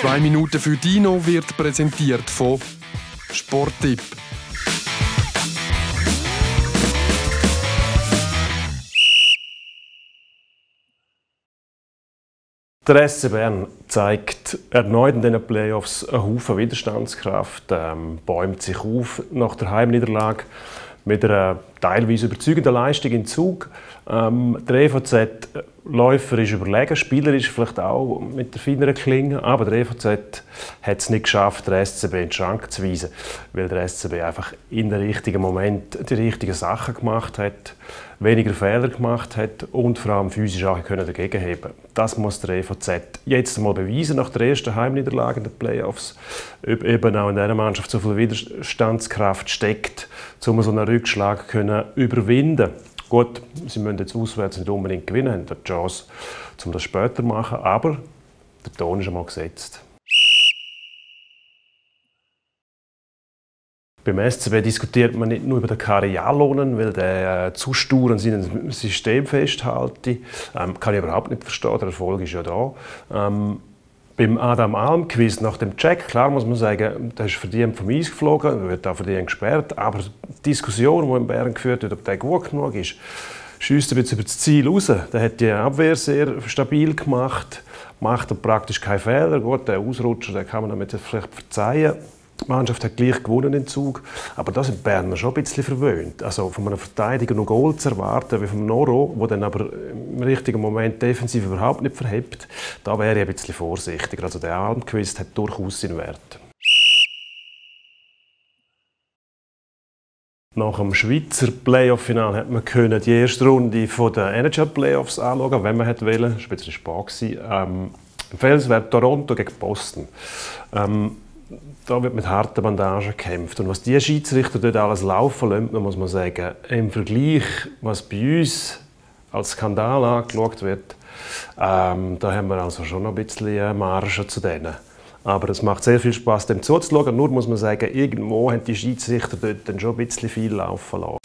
2 Minuten für Dino wird präsentiert von Sporttipp. Der SC Bern zeigt erneut in diesen Playoffs einen Haufen Widerstandskraft, bäumt sich auf nach der Heimniederlage mit einer teilweise überzeugenden Leistung in Zug. Der EVZ Läufer ist überlegen, Spieler ist vielleicht auch mit der feineren Klinge, aber der EVZ hat es nicht geschafft, den SCB in den Schrank zu weisen, weil der SCB einfach in den richtigen Moment die richtigen Sachen gemacht hat, weniger Fehler gemacht hat und vor allem physisch auch dagegen heben. Das muss der EVZ jetzt mal beweisen, nach der ersten Heimniederlage in den Playoffs, ob eben auch in dieser Mannschaft so viel Widerstandskraft steckt, um so einen Rückschlag können überwinden. Gut, sie müssen jetzt auswärts nicht unbedingt gewinnen, haben die Chance, um das später zu machen, aber der Ton ist einmal gesetzt. Beim SCB diskutiert man nicht nur über den Karriallohn, weil der zu stur an seinem System festhalte. Kann ich überhaupt nicht verstehen, der Erfolg ist ja da. Beim Adam Almquist nach dem Check, klar muss man sagen, der ist verdient vom Eis geflogen, wird auch verdient gesperrt, aber die Diskussion, die in Bern geführt wird, ob der gut genug ist, schiesst ein bisschen über das Ziel raus. Der hat die Abwehr sehr stabil gemacht, macht praktisch keine Fehler. Gut, der Ausrutscher, den kann man damit vielleicht verzeihen. Die Mannschaft hat gleich gewonnen in Zug, aber das sind Berner schon ein bisschen verwöhnt. Also von einem Verteidiger noch Goal zu erwarten, wie vom Noro, der dann aber im richtigen Moment defensiv überhaupt nicht verhebt, da wäre ich ein bisschen vorsichtiger. Also der Almquist hat durchaus seinen Wert. Nach dem Schweizer Playoff-Final hat man können die erste Runde der Energy-Playoffs anschauen, wenn man wollte. Das war ein bisschen spät. Empfehlenswert Toronto gegen Boston. Da wird mit harten Bandagen gekämpft. Und was die Schiedsrichter dort alles laufen lassen, muss man sagen, im Vergleich, was bei uns als Skandal angeschaut wird, da haben wir also schon noch ein bisschen Marge zu denen. Aber es macht sehr viel Spass, dem zuzuschauen. Nur muss man sagen, irgendwo haben die Schiedsrichter dort dann schon ein bisschen viel laufen lassen.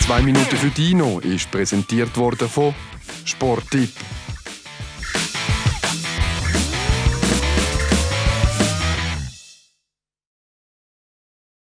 2 Minuten für Dino ist präsentiert worden von Sporttipp.